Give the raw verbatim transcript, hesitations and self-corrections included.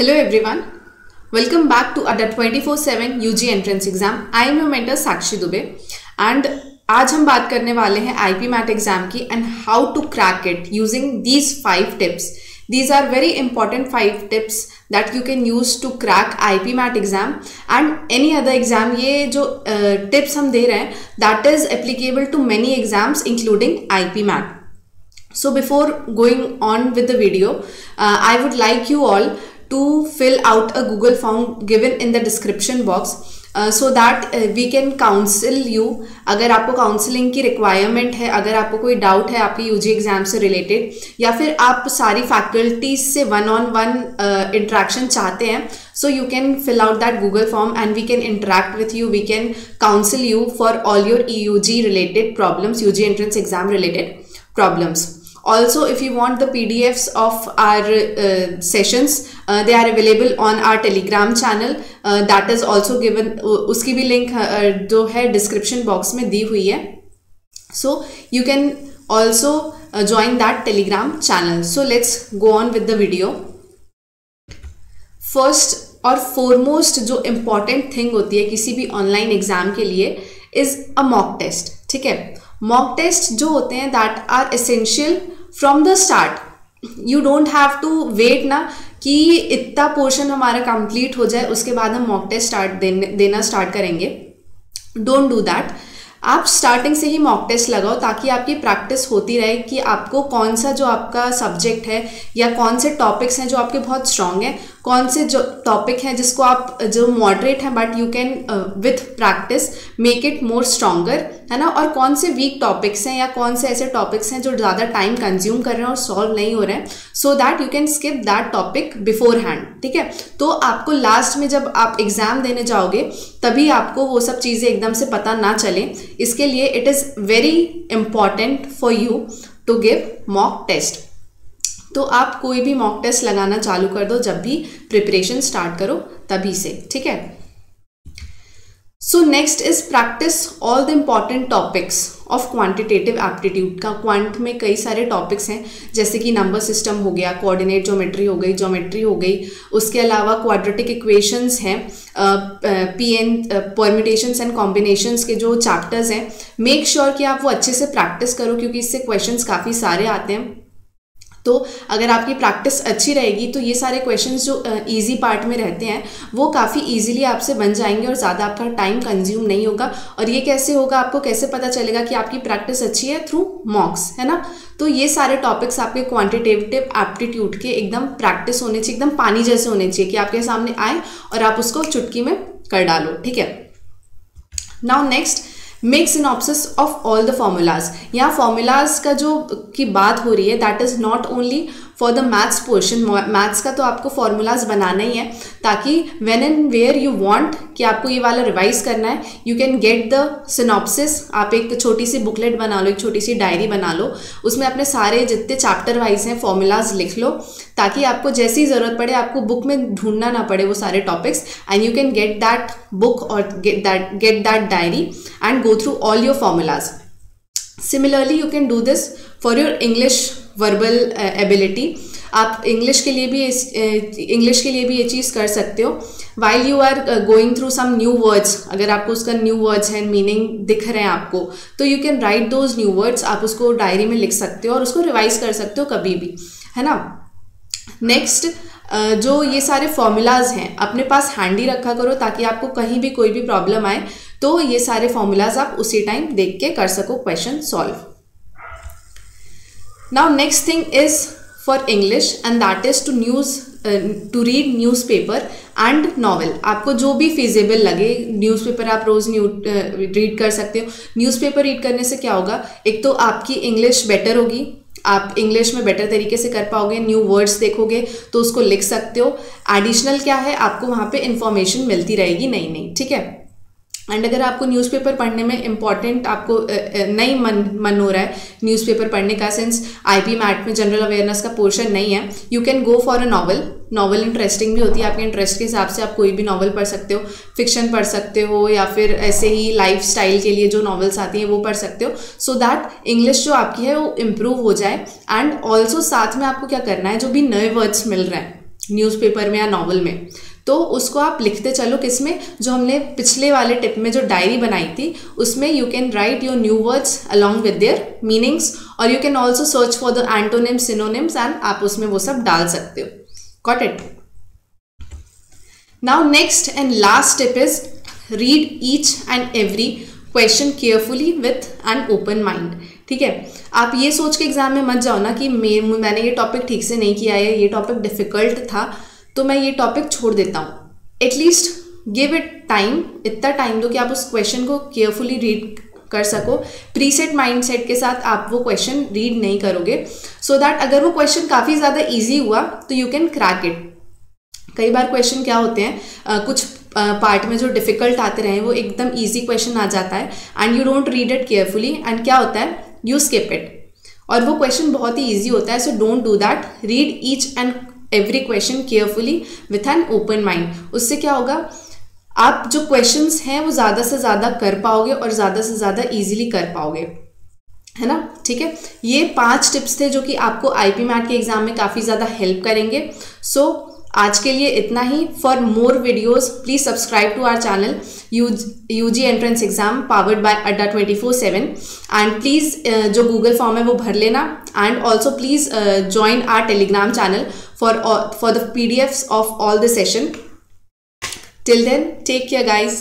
Hello everyone, welcome back to Adda two forty-seven U G entrance exam. I am your mentor Sakshi Dube and आज हम बात करने वाले हैं I P M A T exam की and how to crack it using these five tips. These are very important five tips that you can use to crack I P M A T exam and any other exam. ये जो tips हम दे रहे हैं that is applicable to many exams including I P M A T. So before going on with the video, uh, I would like you all to fill out a Google form given in the description box uh, so that uh, we can counsel you. अगर आपको counselling की requirement है, अगर आपको कोई doubt है आपकी U G exam से रिलेटेड या फिर आप सारी फैकल्टीज से वन ऑन वन इंट्रैक्शन चाहते हैं, so you can fill out that Google form and we can interact with you, we can counsel you for all your E U G related problems, U G entrance exam related problems. Also, if you want the P D Fs of our uh, sessions, uh, they are available on our Telegram channel. Uh, that is also given. उसकी भी link uh, जो है description box में दी हुई है. So you can also uh, join that Telegram channel. So let's go on with the video. First और foremost जो important thing होती है किसी भी online exam के लिए is a mock test. ठीक है, मॉक टेस्ट जो होते हैं that are essential from the start. You don't have to wait ना कि इतना पोर्शन हमारा कंप्लीट हो जाए उसके बाद हम मॉक टेस्ट स्टार्ट देने देना स्टार्ट करेंगे. Don't do that. आप स्टार्टिंग से ही मॉक टेस्ट लगाओ ताकि आपकी प्रैक्टिस होती रहे कि आपको कौन सा जो आपका सब्जेक्ट है या कौन से टॉपिक्स हैं जो आपके बहुत स्ट्रॉन्ग हैं, कौन से जो टॉपिक हैं जिसको आप जो मॉडरेट हैं but you can with practice make it more stronger, है ना, और कौन से वीक टॉपिक्स हैं या कौन से ऐसे टॉपिक्स हैं जो ज़्यादा टाइम कंज्यूम कर रहे हैं और सॉल्व नहीं हो रहे हैं, so that you can skip that topic beforehand. ठीक है, तो आपको लास्ट में जब आप एग्ज़ाम देने जाओगे तभी आपको वो सब चीज़ें एकदम से पता ना चलें. इसके लिए it is very important for you to give mock test. तो आप कोई भी मॉक टेस्ट लगाना चालू कर दो जब भी प्रिपरेशन स्टार्ट करो तभी से. ठीक है, so next is practice all the important topics of quantitative aptitude. का क्वांट में कई सारे टॉपिक्स हैं जैसे कि नंबर सिस्टम हो गया, कोऑर्डिनेट ज्योमेट्री हो गई, ज्योमेट्री हो गई, उसके अलावा क्वाड्रेटिक इक्वेशंस हैं, P N permutations and combinations के जो चैप्टर्स हैं. मेक श्योर कि आप वो अच्छे से प्रैक्टिस करो क्योंकि इससे क्वेश्चंस काफ़ी सारे आते हैं. तो अगर आपकी प्रैक्टिस अच्छी रहेगी तो ये सारे क्वेश्चंस जो इजी पार्ट में रहते हैं वो काफ़ी इजीली आपसे बन जाएंगे और ज़्यादा आपका टाइम कंज्यूम नहीं होगा. और ये कैसे होगा, आपको कैसे पता चलेगा कि आपकी प्रैक्टिस अच्छी है? थ्रू मॉक्स, है ना. तो ये सारे टॉपिक्स आपके क्वांटिटेटिव एप्टीट्यूड के एकदम प्रैक्टिस होने चाहिए, एकदम पानी जैसे होने चाहिए कि आपके सामने आए और आप उसको चुटकी में कर डालो. ठीक है, now next make synopsis of all the formulas. यहाँ फार्मूलाज का जो की बात हो रही है that is not only for the maths portion. Maths का तो आपको फार्मूलाज बनाना ही है ताकि when and where you want कि आपको ये वाला रिवाइज करना है you can get the synopsis. आप एक छोटी सी बुकलेट बना लो, एक छोटी सी डायरी बना लो, उसमें अपने सारे जितने चैप्टर वाइज हैं फार्मूलाज लिख लो ताकि आपको जैसी ज़रूरत पड़े आपको बुक में ढूंढना ना पड़े वो सारे topics. And you can get that book और get that get that diary and go through all your formulas. Similarly you can do this for your English verbal ability. आप इंग्लिश के लिए भी इंग्लिश के लिए भी ये चीज़ कर सकते हो. While you are going through some new words, अगर आपको उसका न्यू वर्ड्स है मीनिंग दिख रहे हैं आपको, तो you can write those new words. आप उसको डायरी में लिख सकते हो और उसको रिवाइज कर सकते हो कभी भी, है ना. नेक्स्ट Uh, जो ये सारे फार्मूलाज हैं अपने पास हैंडी रखा करो ताकि आपको कहीं भी कोई भी प्रॉब्लम आए तो ये सारे फार्मूलाज आप उसी टाइम देख के कर सको question solve. Now next thing is for English and that is to news to read newspaper and novel. आपको जो भी फिजिबल लगे, न्यूज़पेपर आप रोज़ न्यू रीड कर सकते हो. न्यूज़पेपर रीड करने से क्या होगा, एक तो आपकी इंग्लिश बेटर होगी, आप इंग्लिश में बेटर तरीके से कर पाओगे, न्यू वर्ड्स देखोगे तो उसको लिख सकते हो. एडिशनल क्या है, आपको वहाँ पे इंफॉर्मेशन मिलती रहेगी नई नई. ठीक है, एंड अगर आपको न्यूज़पेपर पढ़ने में इम्पॉर्टेंट आपको नहीं मन मन हो रहा है न्यूज़पेपर पढ़ने का, सिंस आईपीमैट में जनरल अवेयरनेस का पोर्शन नहीं है, you can go for a novel. Novel interesting भी होती है, आपके इंटरेस्ट के हिसाब से आप कोई भी नॉवल पढ़ सकते हो, फिक्शन पढ़ सकते हो या फिर ऐसे ही लाइफ स्टाइल के लिए जो नॉवल्स आती हैं वो पढ़ सकते हो, सो दैट इंग्लिश जो आपकी है वो इम्प्रूव हो जाए. एंड ऑल्सो साथ में आपको क्या करना है, जो भी नए वर्ड्स मिल रहे हैं न्यूज़पेपर में या नॉवल में, तो उसको आप लिखते चलो किसमें, जो हमने पिछले वाले टिप में जो डायरी बनाई थी उसमें you can write your new words along with their meanings, और you can also search for the antonyms synonyms and आप उसमें वो सब डाल सकते हो. Got it. Now next and last tip is read each and every question carefully with an open mind. ठीक है, आप ये सोच के एग्जाम में मत जाओ ना कि मैं मैंने ये टॉपिक ठीक से नहीं किया है, ये टॉपिक डिफिकल्ट था तो मैं ये टॉपिक छोड़ देता हूँ. एटलीस्ट गिव इट टाइम, इतना टाइम दो कि आप उस क्वेश्चन को केयरफुली रीड कर सको. प्रीसेट माइंडसेट के साथ आप वो क्वेश्चन रीड नहीं करोगे, सो so दैट अगर वो क्वेश्चन काफ़ी ज़्यादा ईजी हुआ तो यू कैन क्रैक इट. कई बार क्वेश्चन क्या होते हैं, आ, कुछ पार्ट में जो डिफिकल्ट आते रहे वो एकदम ईजी क्वेश्चन आ जाता है and you don't read it carefully and क्या होता है, यू स्किप इट, और वो क्वेश्चन बहुत ही ईजी होता है. So don't do that. Read each and every question carefully with an open mind. उससे क्या होगा, आप जो क्वेश्चंस हैं वो ज़्यादा से ज़्यादा कर पाओगे और ज़्यादा से ज़्यादा इजीली कर पाओगे, है ना. ठीक है, ये पांच टिप्स थे जो कि आपको आईपीमैट के एग्ज़ाम में काफ़ी ज़्यादा हेल्प करेंगे. सो so, आज के लिए इतना ही. For more videos please subscribe to our channel U G entrance exam powered by Adda twenty four seven, and please जो गूगल फॉर्म है वो भर लेना, and also please join our Telegram channel for all, for the P D Fs of all the session. Till then, take care guys.